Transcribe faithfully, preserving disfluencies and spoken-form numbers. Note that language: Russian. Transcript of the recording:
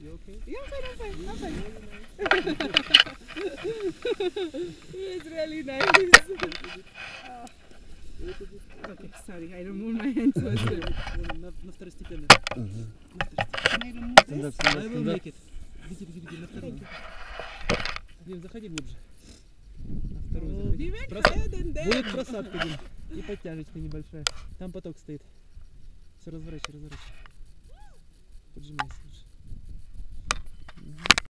You okay? Yeah, I'm fine, I'm fine, I'm fine. It's really nice. uh, okay, sorry, I removed my hands first. На второстепенном. На второстепенном. I will make it. Беги, беги, беги, на втором. Дим, заходи глубже. На вторую заходи. Будет просадка, Дим. И подтяжечка небольшая. Там поток стоит. Все, разворачивай, разворачивай. Поджимайся.